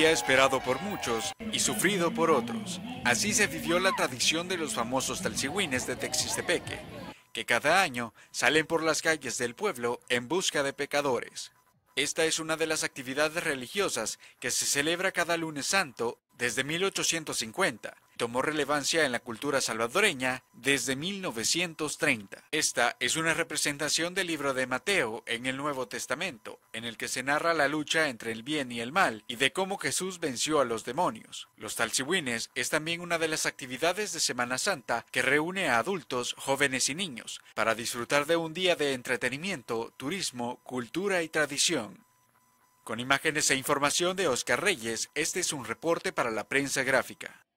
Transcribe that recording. sería esperado por muchos y sufrido por otros. Así se vivió la tradición de los famosos talcigüines de Texistepeque, que cada año salen por las calles del pueblo en busca de pecadores. Esta es una de las actividades religiosas que se celebra cada Lunes Santo desde 1850. Tomó relevancia en la cultura salvadoreña desde 1930. Esta es una representación del libro de Mateo en el Nuevo Testamento, en el que se narra la lucha entre el bien y el mal y de cómo Jesús venció a los demonios. Los talcigüines es también una de las actividades de Semana Santa que reúne a adultos, jóvenes y niños para disfrutar de un día de entretenimiento, turismo, cultura y tradición. Con imágenes e información de Óscar Reyes, este es un reporte para La Prensa Gráfica.